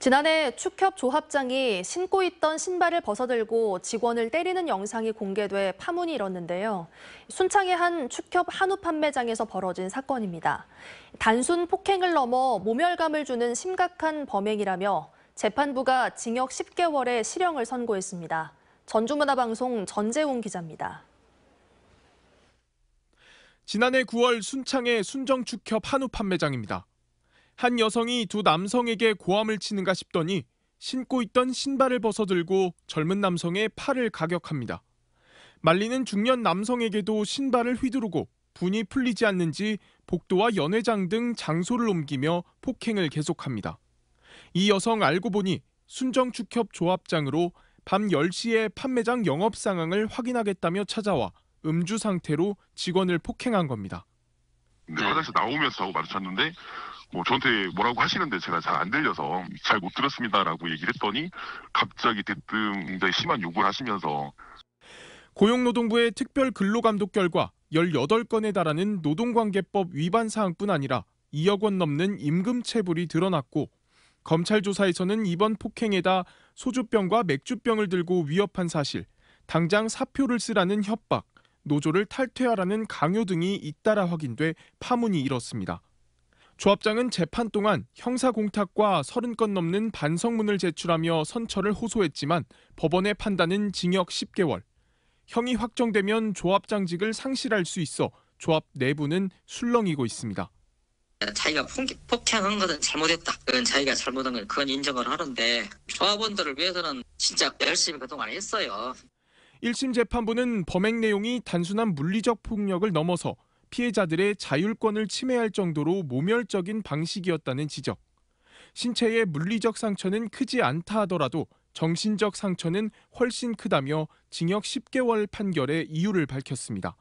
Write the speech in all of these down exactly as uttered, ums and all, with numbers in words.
지난해 축협 조합장이 신고 있던 신발을 벗어들고 직원을 때리는 영상이 공개돼 파문이 일었는데요. 순창의 한 축협 한우 판매장에서 벌어진 사건입니다. 단순 폭행을 넘어 모멸감을 주는 심각한 범행이라며 재판부가 징역 십 개월의 실형을 선고했습니다. 전주문화방송 전재웅 기자입니다. 지난해 구월 순창의 순정축협 한우 판매장입니다. 한 여성이 두 남성에게 고함을 치는가 싶더니 신고 있던 신발을 벗어들고 젊은 남성의 팔을 가격합니다. 말리는 중년 남성에게도 신발을 휘두르고 분이 풀리지 않는지 복도와 연회장 등 장소를 옮기며 폭행을 계속합니다. 이 여성 알고 보니 순정축협 조합장으로 밤 열 시에 판매장 영업 상황을 확인하겠다며 찾아와 음주 상태로 직원을 폭행한 겁니다. 근데 화장실 나오면서 하고 마주쳤는데 뭐 저한테 뭐라고 하시는데 제가 잘 안 들려서 잘 못 들었습니다라고 얘기를 했더니 갑자기 대뜸 굉장히 심한 요구를 하시면서. 고용노동부의 특별 근로감독 결과 열여덟 건에 달하는 노동관계법 위반 사항뿐 아니라 이억 원 넘는 임금 체불이 드러났고, 검찰 조사에서는 이번 폭행에다 소주병과 맥주병을 들고 위협한 사실, 당장 사표를 쓰라는 협박, 노조를 탈퇴하라는 강요 등이 잇따라 확인돼 파문이 일었습니다. 조합장은 재판 동안 형사공탁과 삼십 건 넘는 반성문을 제출하며 선처를 호소했지만 법원의 판단은 징역 십 개월. 형이 확정되면 조합장직을 상실할 수 있어 조합 내부는 술렁이고 있습니다. 자기가 폭행한 것은 잘못했다. 그건 자기가 잘못한 건 그건 인정을 하는데 조합원들을 위해서는 진짜 열심히 그동안 했어요. 일 심 재판부는 범행 내용이 단순한 물리적 폭력을 넘어서 피해자들의 자율권을 침해할 정도로 모멸적인 방식이었다는 지적. 신체의 물리적 상처는 크지 않다 하더라도 정신적 상처는 훨씬 크다며 징역 십 개월 판결의 이유를 밝혔습니다.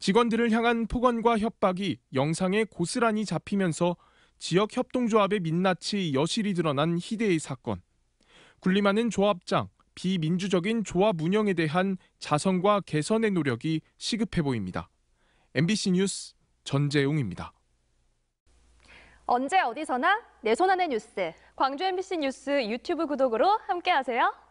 직원들을 향한 폭언과 협박이 영상에 고스란히 잡히면서 지역 협동조합의 민낯이 여실히 드러난 희대의 사건. 군림하는 조합장, 비민주적인 조합 운영에 대한 자성과 개선의 노력이 시급해 보입니다. 엠비씨 뉴스 전재웅입니다. 언제 어디서나 내 손안의 뉴스, 광주 엠비씨 뉴스 유튜브 구독으로 함께하세요.